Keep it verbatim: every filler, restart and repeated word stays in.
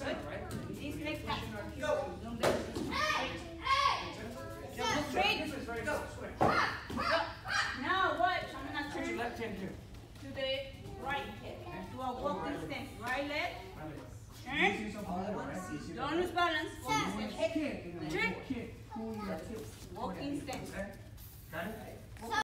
Now watch, I'm gonna turn left hand here to the right hip. Do a walking stance. Right leg. Turn. Don't lose balance. Walking stance. Walking stance.